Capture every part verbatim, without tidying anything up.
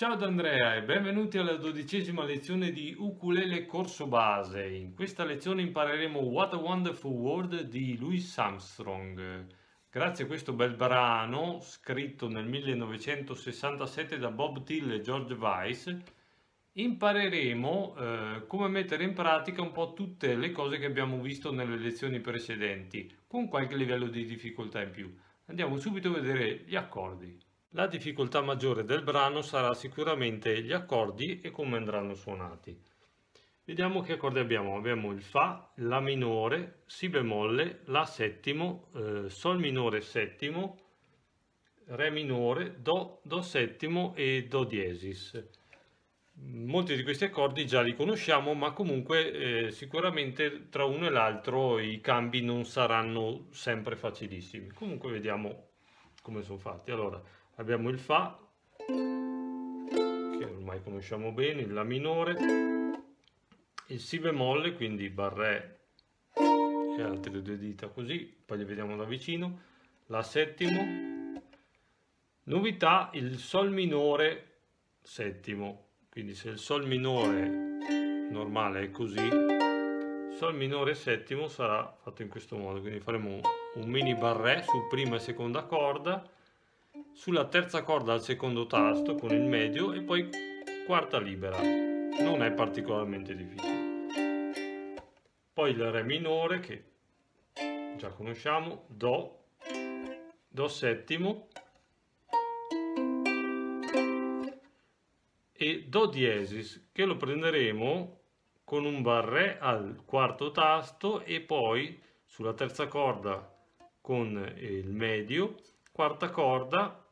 Ciao da Andrea e benvenuti alla dodicesima lezione di Ukulele Corso Base. In questa lezione impareremo What a Wonderful World di Louis Armstrong. Grazie a questo bel brano, scritto nel millenovecentosessantasette da Bob Thiele e George Weiss, impareremo eh, come mettere in pratica un po' tutte le cose che abbiamo visto nelle lezioni precedenti, con qualche livello di difficoltà in più. Andiamo subito a vedere gli accordi. La difficoltà maggiore del brano sarà sicuramente gli accordi e come andranno suonati. Vediamo che accordi abbiamo. Abbiamo il Fa, La minore, Si bemolle, La settimo, eh, Sol minore settimo, Re minore, Do, Do settimo e Do diesis. Molti di questi accordi già li conosciamo, ma comunque eh, sicuramente tra uno e l'altro i cambi non saranno sempre facilissimi. Comunque vediamo come sono fatti. Allora, abbiamo il Fa, che ormai conosciamo bene, il La minore, il Si bemolle, quindi barré e altre due dita così, poi li vediamo da vicino, La settimo, novità, il Sol minore settimo, quindi se il Sol minore normale è così, Sol minore settimo sarà fatto in questo modo, quindi faremo un mini barré su prima e seconda corda, sulla terza corda al secondo tasto con il medio e poi quarta libera. Non è particolarmente difficile. Poi il Re minore che già conosciamo, Do, Do settimo e Do diesis, che lo prenderemo con un barré al quarto tasto e poi sulla terza corda con il medio, quarta corda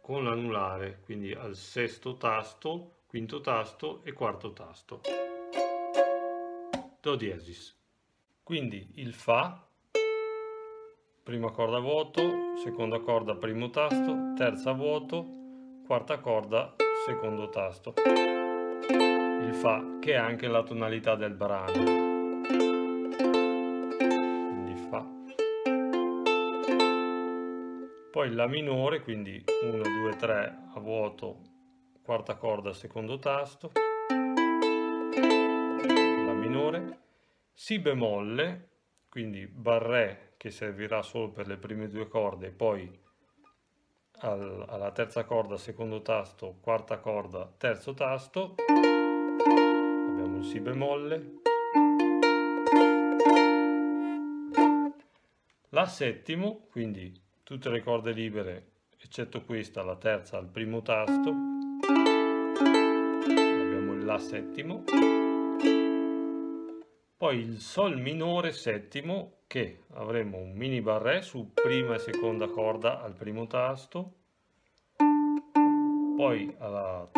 con l'anulare, quindi al sesto tasto, quinto tasto e quarto tasto. Do diesis. Quindi il Fa, prima corda vuoto, seconda corda primo tasto, terza vuoto, quarta corda secondo tasto. Il Fa che è anche la tonalità del brano. Poi La minore, quindi uno, due, tre a vuoto, quarta corda, secondo tasto, La minore, Si bemolle, quindi barré che servirà solo per le prime due corde, poi al, alla terza corda, secondo tasto, quarta corda, terzo tasto, abbiamo il Si bemolle, La settimo, quindi tutte le corde libere, eccetto questa, la terza al primo tasto, abbiamo il La settimo, poi il Sol minore settimo, che avremo un mini barré su prima e seconda corda al primo tasto, poi alla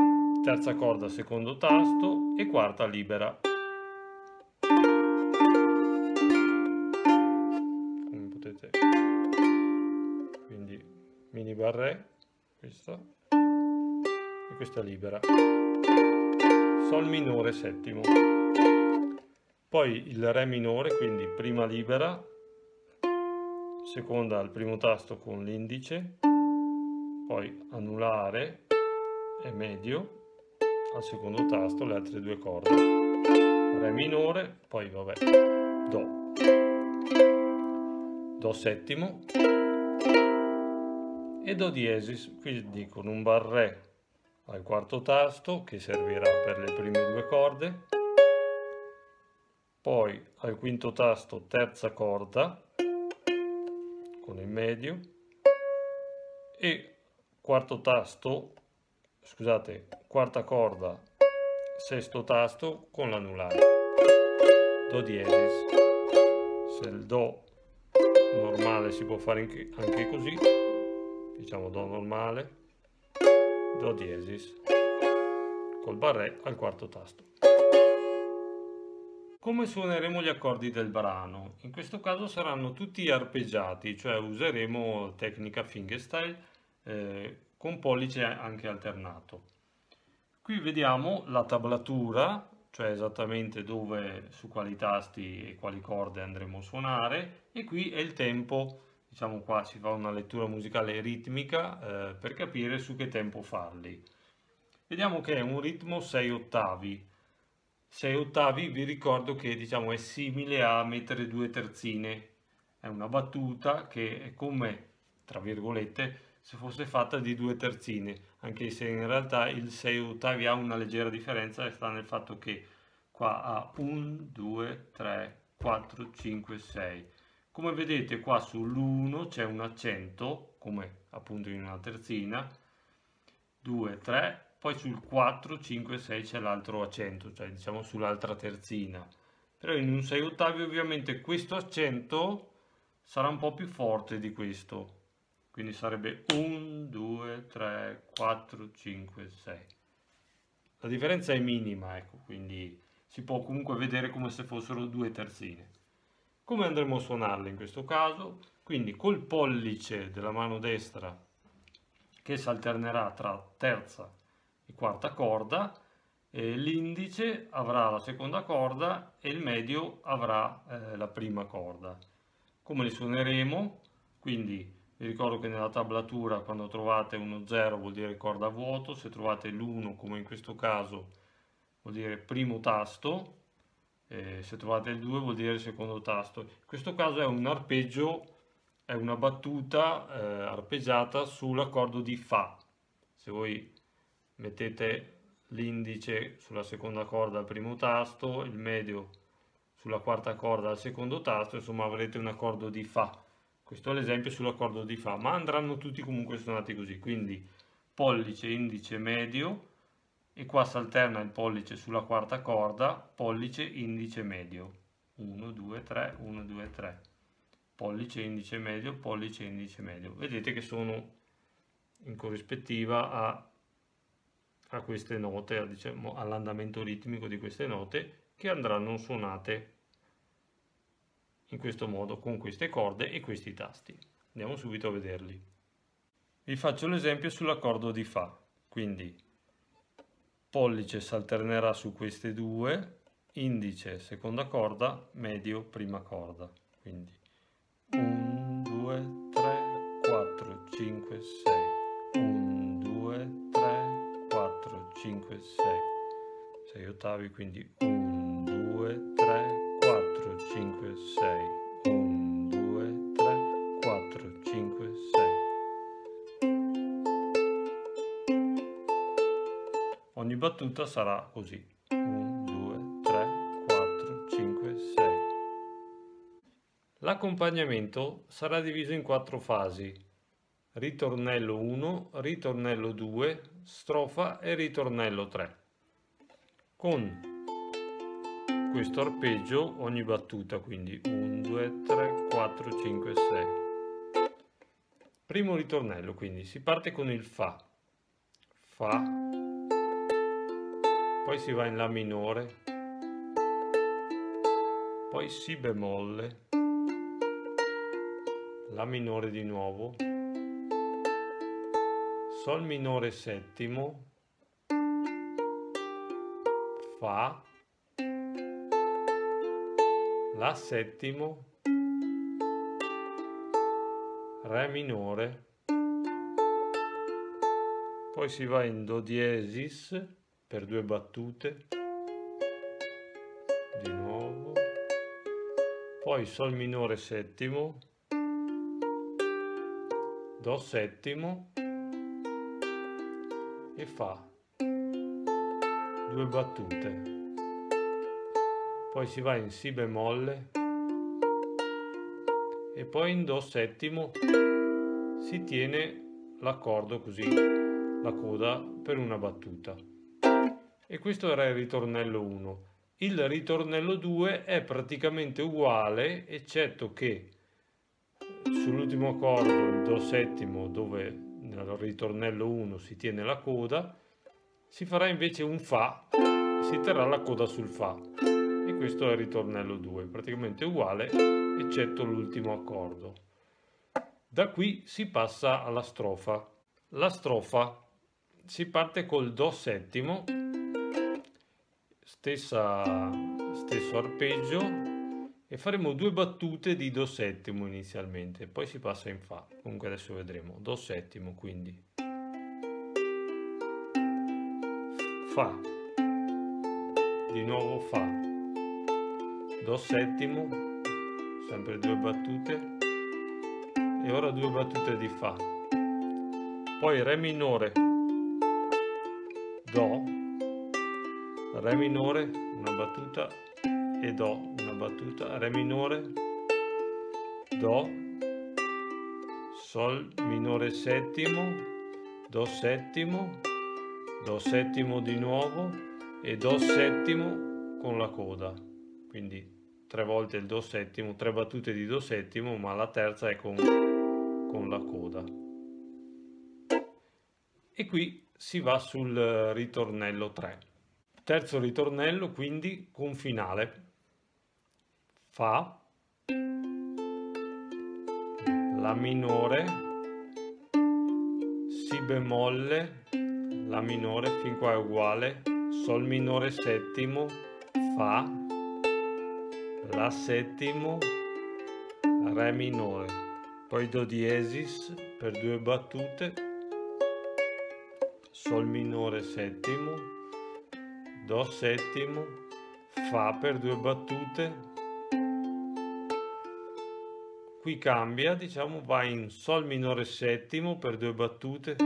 terza corda secondo tasto e quarta libera. Come potete... mini barré, questa e questa libera, Sol minore settimo, poi il Re minore, quindi prima libera, seconda al primo tasto con l'indice, poi anulare e medio al secondo tasto, le altre due corde, Re minore, poi vabbè, Do, Do settimo e Do diesis, quindi con un barré al quarto tasto che servirà per le prime due corde, poi al quinto tasto terza corda con il medio e quarto tasto, scusate, quarta corda, sesto tasto con l'anulare, Do diesis. Se il Do normale si può fare anche così, diciamo Do normale, Do diesis, col barré al quarto tasto. Come suoneremo gli accordi del brano? In questo caso saranno tutti arpeggiati, cioè useremo tecnica fingerstyle eh, con pollice anche alternato. Qui vediamo la tablatura, cioè esattamente dove, su quali tasti e quali corde andremo a suonare, e qui è il tempo diciamo qua si fa una lettura musicale ritmica eh, per capire su che tempo farli. Vediamo che è un ritmo sei ottavi. sei ottavi vi ricordo che diciamo è simile a mettere due terzine. È una battuta che è come, tra virgolette, se fosse fatta di due terzine, anche se in realtà il sei ottavi ha una leggera differenza e sta nel fatto che qua ha uno, due, tre, quattro, cinque, sei. Come vedete qua sull'uno c'è un accento, come appunto in una terzina, due, tre, poi sul quattro, cinque, sei c'è l'altro accento, cioè diciamo sull'altra terzina. Però in un sei ottavi ovviamente questo accento sarà un po' più forte di questo. Quindi sarebbe uno, due, tre, quattro, cinque, sei. La differenza è minima, ecco, quindi si può comunque vedere come se fossero due terzine. Come andremo a suonarle in questo caso? Quindi col pollice della mano destra, che si alternerà tra terza e quarta corda, l'indice avrà la seconda corda e il medio avrà eh, la prima corda. Come le suoneremo? Quindi vi ricordo che nella tablatura quando trovate uno zero vuol dire corda vuoto, se trovate l'uno come in questo caso vuol dire primo tasto, eh, se trovate il due vuol dire secondo tasto. In questo caso è un arpeggio, è una battuta eh, arpeggiata sull'accordo di Fa. Se voi mettete l'indice sulla seconda corda al primo tasto, il medio sulla quarta corda al secondo tasto, insomma avrete un accordo di Fa. Questo è l'esempio sull'accordo di Fa, ma andranno tutti comunque suonati così, quindi pollice, indice, medio, e qua si alterna il pollice sulla quarta corda, pollice, indice, medio, uno, due, tre, uno, due, tre, pollice, indice, medio, pollice, indice, medio. Vedete che sono in corrispettiva a, a queste note, a, diciamo, all'andamento ritmico di queste note che andranno suonate in questo modo, con queste corde e questi tasti. Andiamo subito a vederli. Vi faccio l'esempio sull'accordo di Fa. Quindi pollice si alternerà su queste due, indice seconda corda, medio prima corda. Quindi uno, due, tre, quattro, cinque, sei. uno, due, tre, quattro, cinque, sei. sei ottavi, quindi uno, due, tre, quattro, cinque, sei, uno, due, tre, quattro, cinque, sei. Ogni battuta sarà così: uno, due, tre, quattro, cinque, sei. L'accompagnamento sarà diviso in quattro fasi: ritornello uno, ritornello due, strofa e ritornello tre. Con questo arpeggio ogni battuta, quindi uno, due, tre, quattro, cinque, sei. Primo ritornello, quindi si parte con il Fa, Fa, poi si va in La minore, poi Si bemolle, La minore di nuovo, Sol minore settimo, Fa, La settimo, Re minore, poi si va in Do diesis per due battute, di nuovo, poi Sol minore settimo, Do settimo e Fa, due battute. Poi si va in Si bemolle e poi in Do settimo si tiene l'accordo così, la coda, per una battuta. E questo era il ritornello uno. Il ritornello due è praticamente uguale, eccetto che sull'ultimo accordo, il Do settimo, dove nel ritornello uno si tiene la coda, si farà invece un Fa e si terrà la coda sul Fa. E questo è il ritornello due, praticamente uguale eccetto l'ultimo accordo. Da qui si passa alla strofa. La strofa si parte col Do settimo, stessa, stesso arpeggio, e faremo due battute di do settimo inizialmente, poi si passa in fa. Comunque adesso vedremo. Do settimo, quindi fa, di nuovo fa, do settimo, sempre due battute, e ora due battute di fa, poi re minore, do, re minore, una battuta, e do, una battuta, re minore, do, sol minore settimo, do settimo, do settimo di nuovo e do settimo con la coda, quindi tre volte il do settimo, tre battute di do settimo, ma la terza è con, con la coda. E qui si va sul ritornello tre. Terzo ritornello, quindi con finale. Fa, la minore, si bemolle, la minore, fin qua è uguale, sol minore settimo, fa, la settimo, re minore, poi do diesis per due battute, sol minore settimo, do settimo, fa per due battute. Qui cambia, diciamo, va in sol minore settimo per due battute,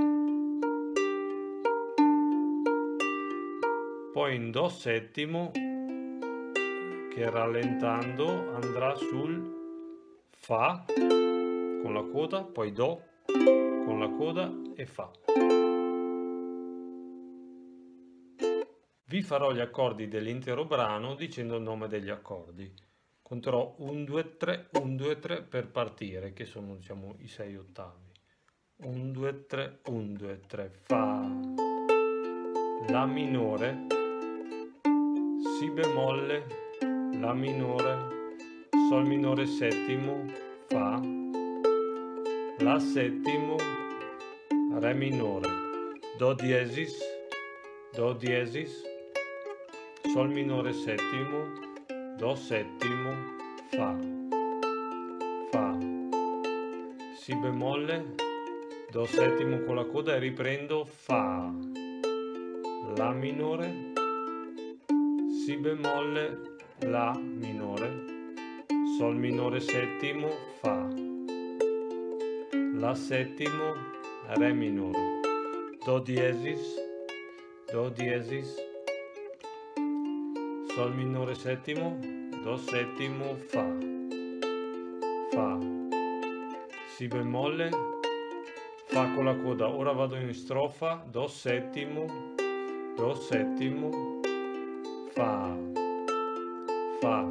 poi in do settimo che rallentando andrà sul fa con la coda, poi do con la coda e fa. Vi farò gli accordi dell'intero brano dicendo il nome degli accordi. Conterò uno, due, tre, uno, due, tre per partire, che sono, diciamo, i sei ottavi. uno, due, tre, uno, due, tre, fa, la minore, si bemolle, la minore, sol minore settimo, fa, la settimo, re minore, do diesis, do diesis, sol minore settimo, do settimo, fa, fa, si bemolle, do settimo con la coda e riprendo fa, la minore, si bemolle, la minore, sol minore settimo, fa, la settimo, re minore, do diesis, do diesis, sol minore settimo, do settimo, fa, fa, si bemolle, fa con la coda. Ora vado in strofa, do settimo, do settimo, fa, fa,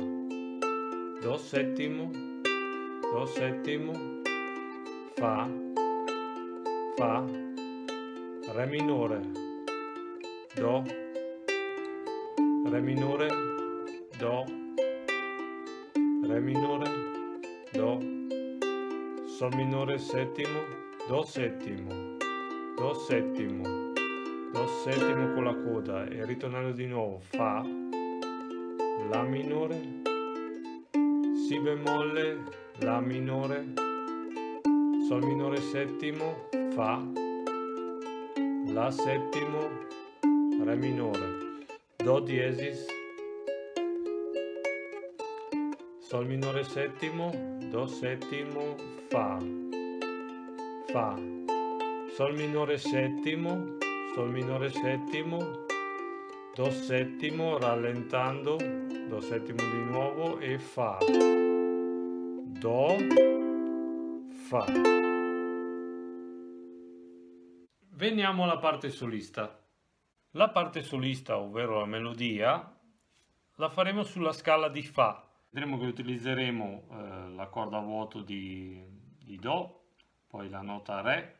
do settimo, do settimo, fa, fa, re minore, do, re minore, do, re minore, do, sol minore settimo, do settimo, do settimo, do settimo con la coda e ritornando di nuovo fa, la minore, si bemolle, la minore, sol minore settimo, fa, la settimo, re minore, do diesis, sol minore settimo, do settimo, fa, fa, sol minore settimo, sol minore settimo, do settimo rallentando, do settimo di nuovo e fa, do, fa. Veniamo alla parte solista. La parte solista, ovvero la melodia, la faremo sulla scala di Fa. Vedremo che utilizzeremo eh, la corda a vuoto di, di Do, poi la nota Re,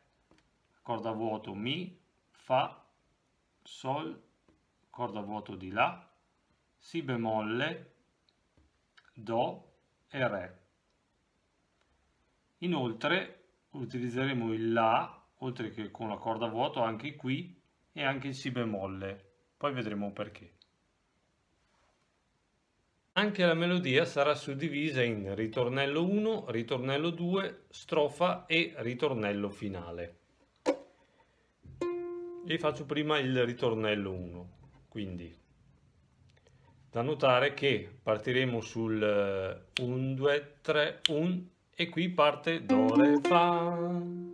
corda a vuoto Mi, Fa, Sol, corda a vuoto di La, Si bemolle, Do e Re. Inoltre utilizzeremo il La, oltre che con la corda a vuoto anche qui, e anche il si bemolle, poi vedremo perché. Anche la melodia sarà suddivisa in ritornello uno, ritornello due, strofa e ritornello finale. E faccio prima il ritornello uno. Quindi, da notare che partiremo sul uno, due, tre, uno e qui parte do, re, fa.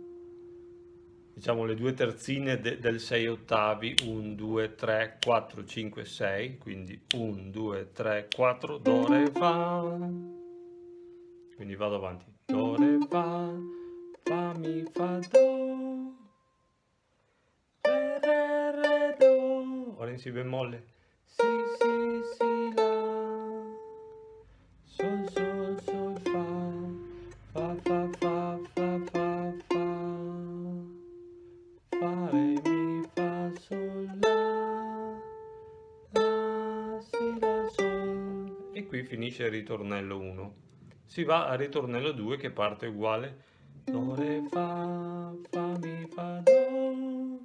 Diciamo le due terzine de del sei ottavi, uno, due, tre, quattro, cinque, sei, quindi uno, due, tre, quattro, do, re, fa. Quindi vado avanti, do, re, fa, fa, mi, fa, do, re, re, re, do, ora in si bemolle, si, si, si, la, sol, sol, sol, fa, fa, fa, fa, fa, fa. Qui finisce il ritornello uno. Si va al ritornello due che parte uguale. Do, re, fa, fa, mi, fa, do,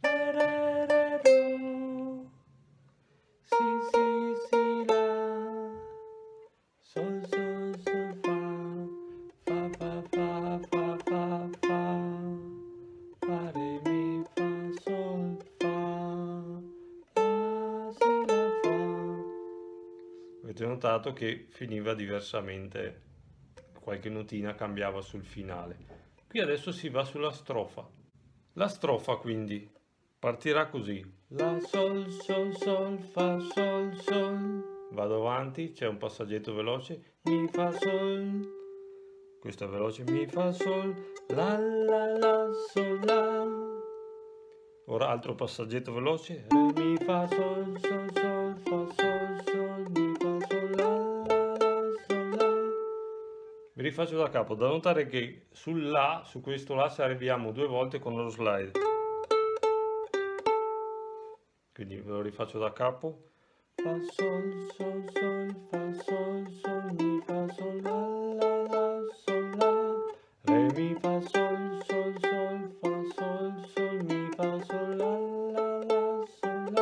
re, re, re, do, si, si, si, la, sol, sol, sol, fa, fa, fa, fa, fa, fa, fa, re, mi, fa, sol, fa, la, si, la. Avete notato che finiva diversamente, qualche notina cambiava sul finale. Qui adesso si va sulla strofa. La strofa quindi partirà così. La, sol, sol, sol, fa, sol, sol. Vado avanti, c'è un passaggetto veloce. Mi, fa, sol. Questa è veloce. Mi, fa, sol. La, la, la, sol, la. Ora altro passaggetto veloce. Re, mi, fa, sol, sol, sol, fa, sol, sol, mi, fa. Vi rifaccio da capo, da notare che sul La, su questo La, se arriviamo due volte con lo slide. Quindi ve lo rifaccio da capo. Fa, sol, sol, sol, fa, sol, sol, mi, fa, sol, la, la, la, sol, la. Re, mi, fa, sol, sol, sol, fa, sol, sol, mi, fa, sol, la, la, la, sol,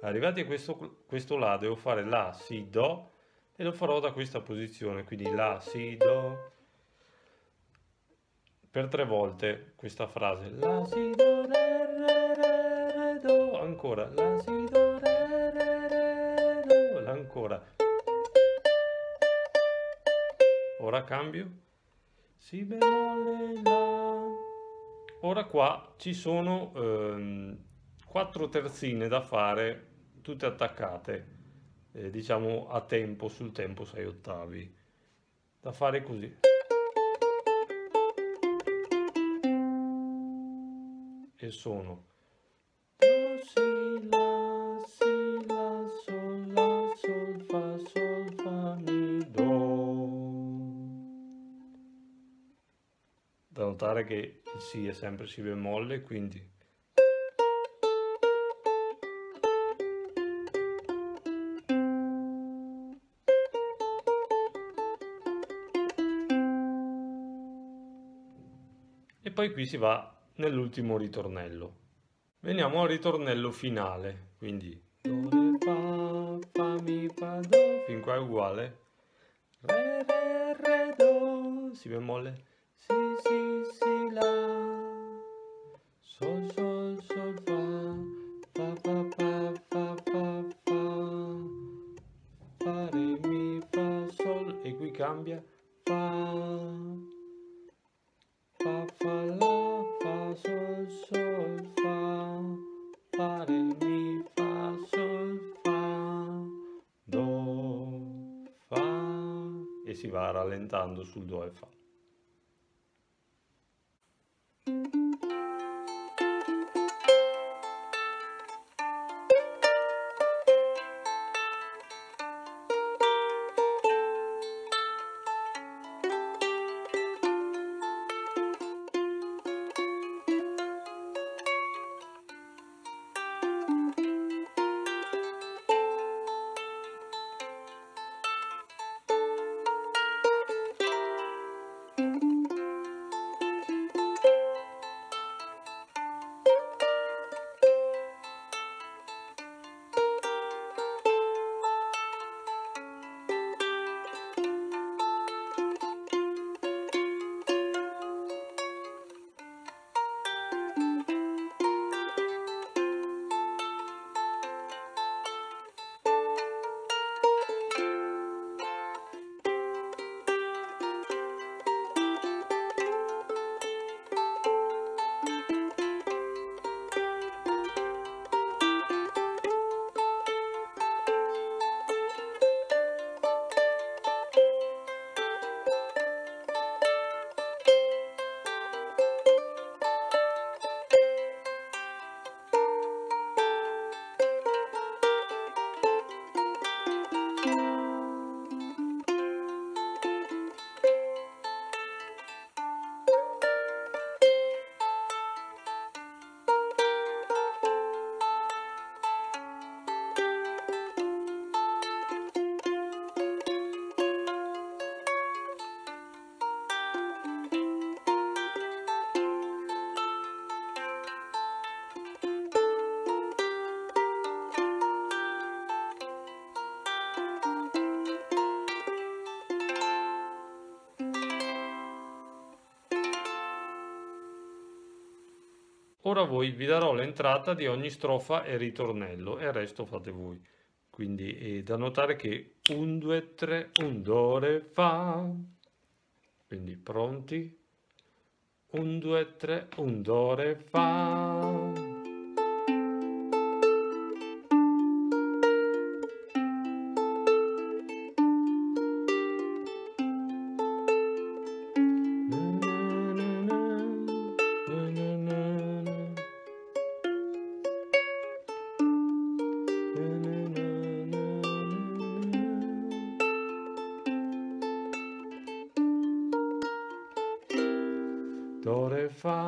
la. Arrivati a questo, questo La, devo fare La, Si, Do. E lo farò da questa posizione, quindi La, Si, Do, per tre volte questa frase. La, Si, Do, Re, Re, Re, Re, Do, ancora. La, Si, Do, Re, Re, Re, Do, ancora. Ora cambio. Si bemolle, La. Ora qua ci sono ehm, quattro terzine da fare, tutte attaccate. Eh, diciamo a tempo, sul tempo sei ottavi, da fare così e sono do, si, la, si, la, sol, la, sol, fa, sol, fa, mi, do. Da notare che il Si è sempre Si bemolle, quindi e poi qui si va nell'ultimo ritornello. Veniamo al ritornello finale, quindi do, re, fa, fa, mi, fa, do, fin qua è uguale. Re, re, re, do, si bemolle, si, si, si, la, sol, sol, sol, fa, fa, fa, fa, fa, fa, fa, fa, re, mi, fa, sol, e qui cambia, fa, fa, fa, la, fa, sol, sol, fa, fa, re, mi, fa, sol, fa, do, fa, e si va rallentando sul do e fa. Ora voi vi darò l'entrata di ogni strofa e ritornello e il resto fate voi. Quindi è da notare che un, due, tre, un, do, re, fa. Quindi pronti? un, due, tre, un, do, re, fa. Do, re, fa.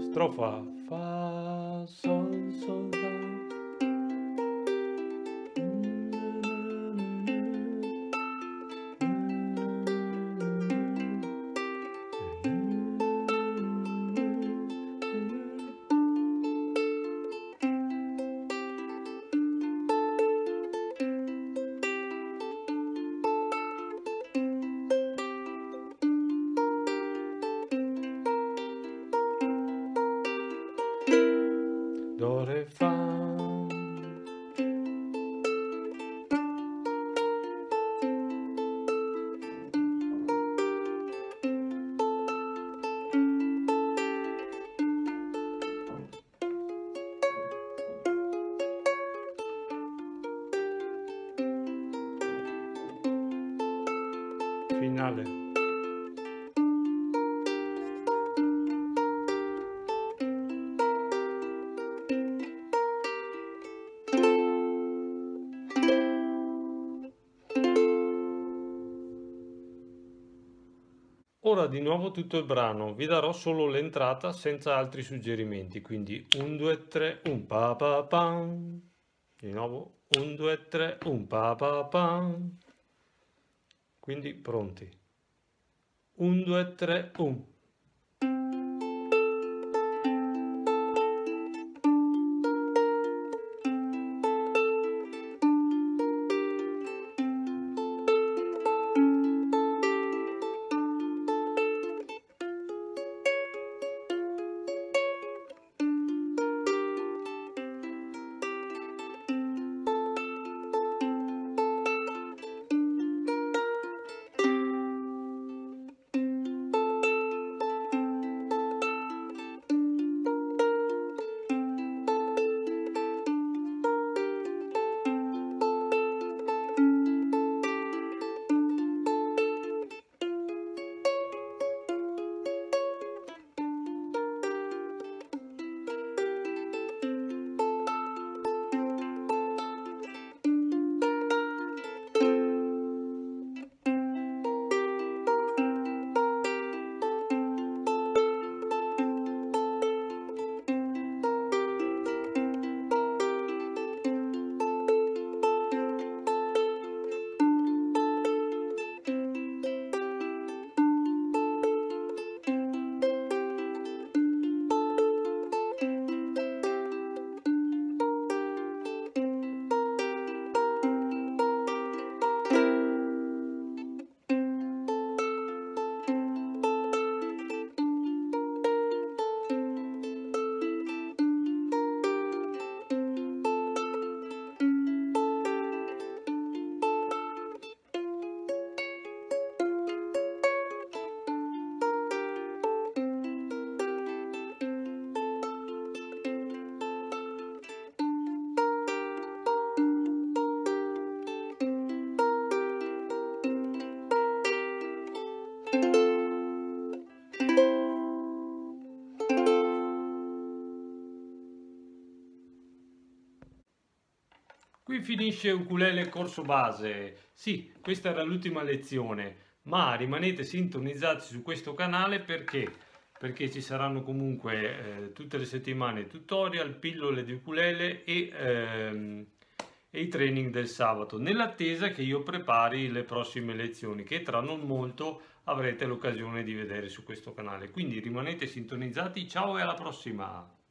Strofa fa, sol, sol, fa. Do, re, fa. Finale. Ora di nuovo tutto il brano, vi darò solo l'entrata senza altri suggerimenti, quindi un, due, tre, un, pa, pa, pa. Di nuovo un, due, tre, un, pa, pa, pa. Quindi pronti. un, due, tre, un. Qui finisce Ukulele Corso Base. Sì, questa era l'ultima lezione, ma rimanete sintonizzati su questo canale perché, perché ci saranno comunque eh, tutte le settimane tutorial, pillole di ukulele e, ehm, e i training del sabato, nell'attesa che io prepari le prossime lezioni, che tra non molto avrete l'occasione di vedere su questo canale. Quindi rimanete sintonizzati, ciao e alla prossima!